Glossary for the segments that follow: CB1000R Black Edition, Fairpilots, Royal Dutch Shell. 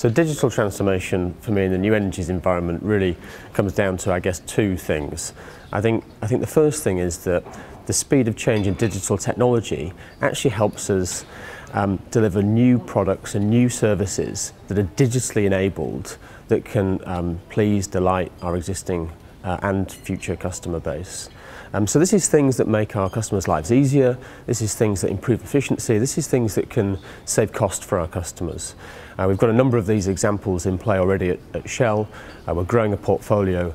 So digital transformation for me in the new energies environment really comes down to, I guess, two things. I think the first thing is that the speed of change in digital technology actually helps us deliver new products and new services that are digitally enabled that can please, delight our existing and future customer base. So this is things that make our customers' lives easier, this is things that improve efficiency, this is things that can save cost for our customers. We've got a number of these examples in play already at Shell. We're growing a portfolio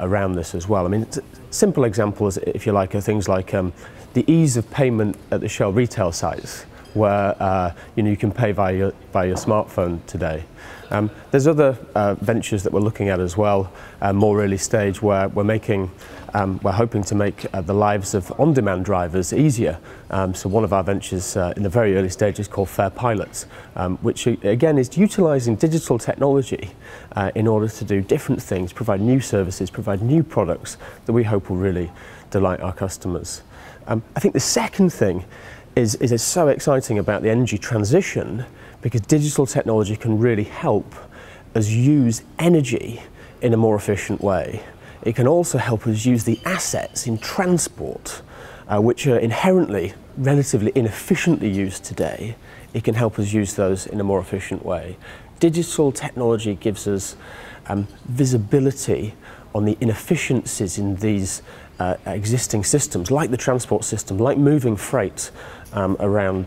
around this as well. I mean, simple examples, if you like, are things like the ease of payment at the Shell retail sites, where you can pay via your smartphone today. There's other ventures that we're looking at as well, more early stage, where we're hoping to make the lives of on-demand drivers easier. So one of our ventures in the very early stage is called Fairpilots, which again is utilising digital technology in order to do different things, provide new services, provide new products that we hope will really delight our customers. I think the second thing is so exciting about the energy transition, because digital technology can really help us use energy in a more efficient way. It can also help us use the assets in transport, which are inherently relatively inefficiently used today. It can help us use those in a more efficient way. Digital technology gives us visibility on the inefficiencies in these existing systems, like the transport system, like moving freight around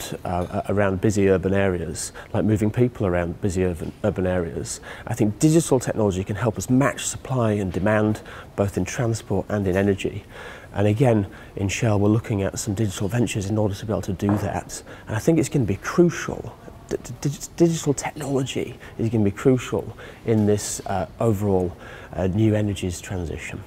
busy urban areas, like moving people around busy urban areas. I think digital technology can help us match supply and demand, both in transport and in energy. And again, in Shell, we're looking at some digital ventures in order to be able to do that. And I think it's going to be crucial. Digital technology is going to be crucial in this overall new energies transition.